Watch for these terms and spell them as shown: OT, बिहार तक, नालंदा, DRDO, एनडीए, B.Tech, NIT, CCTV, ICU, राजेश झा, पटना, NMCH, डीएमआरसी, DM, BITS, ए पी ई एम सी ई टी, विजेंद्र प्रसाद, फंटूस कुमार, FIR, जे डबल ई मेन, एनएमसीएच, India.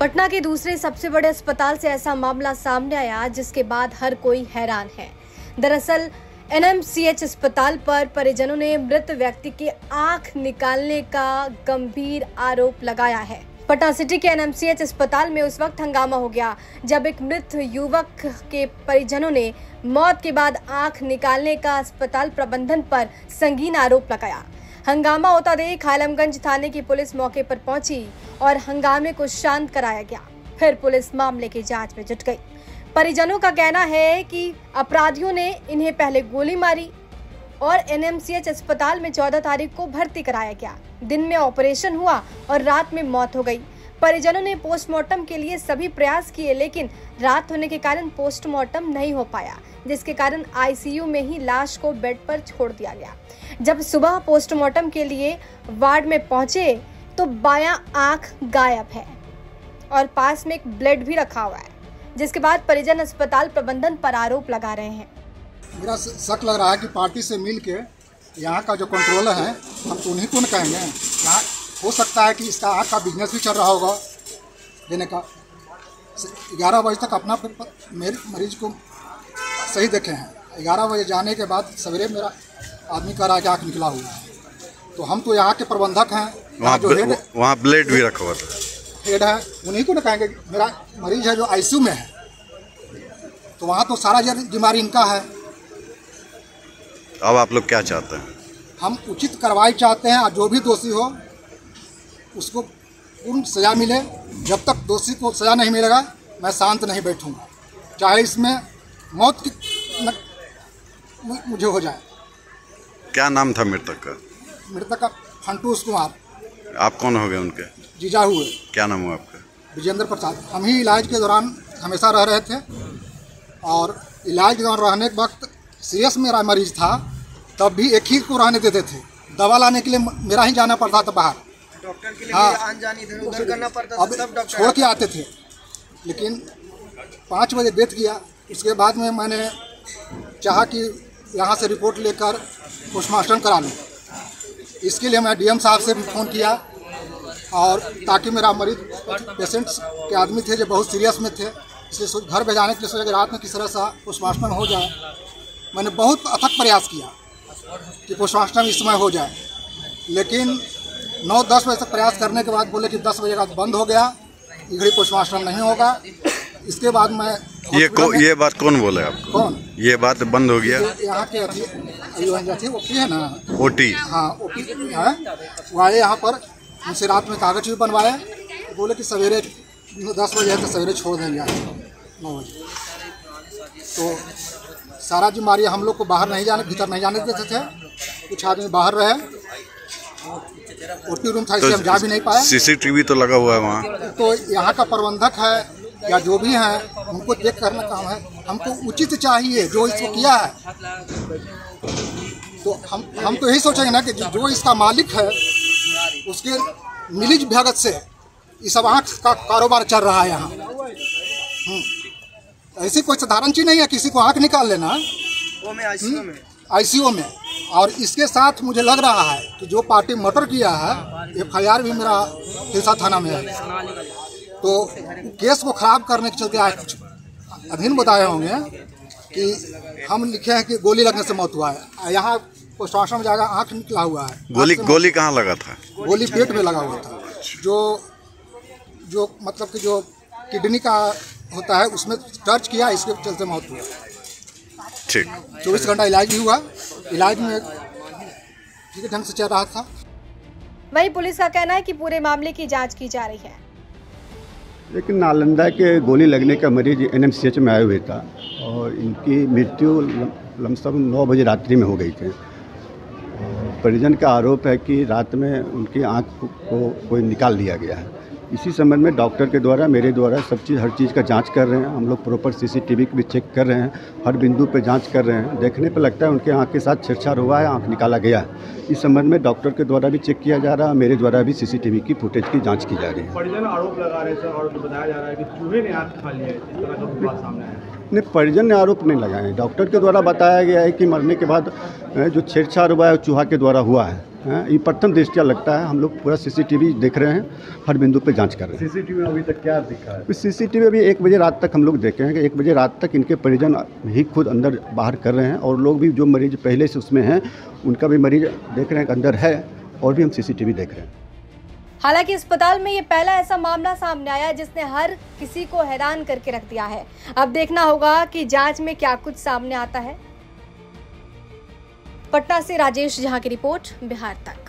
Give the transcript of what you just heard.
पटना के दूसरे सबसे बड़े अस्पताल से ऐसा मामला सामने आया जिसके बाद हर कोई हैरान है। दरअसल एनएमसीएच अस्पताल पर परिजनों ने मृत व्यक्ति की आंख निकालने का गंभीर आरोप लगाया है। पटना सिटी के एनएमसीएच अस्पताल में उस वक्त हंगामा हो गया जब एक मृत युवक के परिजनों ने मौत के बाद आंख निकालने का अस्पताल प्रबंधन पर संगीन आरोप लगाया। हंगामा होता देख आलमगंज थाने की पुलिस मौके पर पहुंची और हंगामे को शांत कराया गया। फिर पुलिस मामले की जांच में जुट गई। परिजनों का कहना है कि अपराधियों ने इन्हें पहले गोली मारी और एनएमसीएच अस्पताल में 14 तारीख को भर्ती कराया गया। दिन में ऑपरेशन हुआ और रात में मौत हो गई। परिजनों ने पोस्टमार्टम के लिए सभी प्रयास किए लेकिन रात होने के कारण पोस्टमार्टम नहीं हो पाया, जिसके कारण आईसीयू में ही लाश को बेड पर छोड़ दिया गया। जब सुबह पोस्टमार्टम के लिए वार्ड में पहुंचे तो बायां आंख गायब है और पास में एक ब्लेड भी रखा हुआ है, जिसके बाद परिजन अस्पताल प्रबंधन पर आरोप लगा रहे हैं। मेरा शक लग रहा है कि पार्टी से मिल के यहाँ का जो कंट्रोलर है हम उन्हीं को कहेंगे। यहाँ हो सकता है कि इसका आँख का बिजनेस भी चल रहा होगा देने का। 11 बजे तक अपना मरीज को सही देखे हैं। 11 बजे जाने के बाद सवेरे मेरा आदमी का राज आँख निकला हुआ है। तो हम तो यहाँ के प्रबंधक हैं, वहाँ ब्लेड भी रखा हुआ हेड है, उन्हीं को न कहेंगे। मेरा मरीज है जो ICU में है तो वहाँ तो सारा जिम्मेदारी इनका है। अब आप लोग क्या चाहते हैं? हम उचित कार्रवाई चाहते हैं और जो भी दोषी हो उसको पूर्ण सजा मिले। जब तक दोषी को सजा नहीं मिलेगा मैं शांत नहीं बैठूंगा, चाहे इसमें मौत की मुझे हो जाए। क्या नाम था मृतक का? मृतक का फंटूस कुमार। आप कौन हो गए उनके? जीजा हुए। क्या नाम हुआ आपका? विजेंद्र प्रसाद। हम ही इलाज के दौरान हमेशा रह रहे थे और इलाज के दौरान रहने के वक्त सीरियस मेरा मरीज था, तब भी एक ही को रहने देते थे। दवा लाने के लिए मेरा ही जाना पड़ता था बाहर, डॉक्टर के लिए आन-जान इधर-उधर करना पड़ता था। अब छोड़ के आते थे, लेकिन 5 बजे डेथ किया। उसके बाद में मैंने चाहा कि यहाँ से रिपोर्ट लेकर पोस्टमार्टम करा लूँ। इसके लिए मैं DM साहब से फ़ोन किया और ताकि मेरा मरीज पेशेंट्स के आदमी थे जो बहुत सीरियस में थे, इसलिए घर भेजाने के लिए सोचा कि रात में किस तरह से पोस्टमार्टम हो जाए। मैंने बहुत अथक प्रयास किया कि पोस्टमार्टम इस समय हो जाए, लेकिन 9-10 बजे तक प्रयास करने के बाद बोले कि 10 बजे का बंद हो गया, इधर पोस्टमार्टम नहीं होगा। इसके बाद मैं ये बात कौन बोला आपको? कौन ये बात बंद हो गया? यहाँ के अभी OT है ना, OT। हाँ, OT है। वो आए यहाँ पर, उनसे रात में कागज भी बनवाए, बोले कि सवेरे 10 बजे तक सवेरे छोड़ देंगे 9 बजे। तो सारा जिम्मेदारी हम लोग को बाहर नहीं जाने, भीतर नहीं जाने देते थे। कुछ आदमी बाहर रहे, OT रूम था इसलिए हम जा भी नहीं पाए। CCTV तो लगा हुआ है वहाँ। तो यहाँ का प्रबंधक है या जो भी है उनको देख करना काम है। हमको उचित चाहिए जो इसको किया है। तो हम तो यही सोचेंगे ना कि जो इसका मालिक है उसके मिली भगत से इस सब आँख का कारोबार चल रहा है यहाँ। ऐसी कोई साधारण चीज नहीं है किसी को आंख निकाल लेना ICU में। और इसके साथ मुझे लग रहा है कि जो पार्टी मर्डर किया है, FIR भी मेरा हिलसा थाना में है। तो केस को खराब करने के चलते आज कुछ अधीन बताए होंगे कि हम लिखे हैं कि गोली लगने से मौत हुआ है। यहाँ पोस्टमार्टम में जाकर आँख निकला हुआ है। गोली कहाँ लगा था? गोली पेट में लगा हुआ था। जो मतलब कि जो किडनी का होता है उसमें टच किया, इसके चलते मौत हुई। ठीक 24 घंटा इलाज भी हुआ, इलाज में ठीक ढंग से चल रहा था। वहीं पुलिस का कहना है कि पूरे मामले की जांच की जा रही है। लेकिन नालंदा के गोली लगने का मरीज NMCH में आया हुआ था और इनकी मृत्यु लमसम 9 बजे रात्रि में हो गई थी। परिजन का आरोप है कि रात में उनकी आँख को कोई निकाल लिया गया है। इसी संबंध में डॉक्टर के द्वारा, मेरे द्वारा सब चीज़ हर चीज़ का जांच कर रहे हैं। हम लोग प्रॉपर CCTV भी चेक कर रहे हैं, हर बिंदु पर जांच कर रहे हैं। देखने पर लगता है उनके आँख के साथ छेड़छाड़ हुआ है, आँख निकाला गया है। इस संबंध में डॉक्टर के द्वारा भी चेक किया जा रहा है, मेरे द्वारा भी CCTV की फुटेज की जाँच की जा रही है। परिजन आरोप लगा रहे थे और बताया जा रहा है कि चूहे ने आँख खा लिया है, इस तरह का बात सामने आया है। नहीं, परिजन ने आरोप नहीं लगाए। डॉक्टर के द्वारा बताया गया है कि मरने के बाद जो छेड़छाड़ हुआ है चूहा के द्वारा हुआ है। ये प्रथम दृष्टया लगता है। हम लोग पूरा सीसीटीवी देख रहे हैं, हर बिंदु पे जांच कर रहे हैं। सीसीटीवी में अभी तक क्या दिखा है? सीसीटीवी अभी 1 बजे रात तक हम लोग देखे हैं कि 1 बजे रात तक इनके परिजन ही खुद अंदर बाहर कर रहे हैं, और लोग भी जो मरीज पहले से उसमें हैं उनका भी मरीज देख रहे हैं अंदर है, और भी हम सीसीटीवी देख रहे हैं। हालांकि अस्पताल में ये पहला ऐसा मामला सामने आया जिसने हर किसी को हैरान करके रख दिया है। अब देखना होगा कि जाँच में क्या कुछ सामने आता है। पटना से राजेश झा की रिपोर्ट, बिहार तक।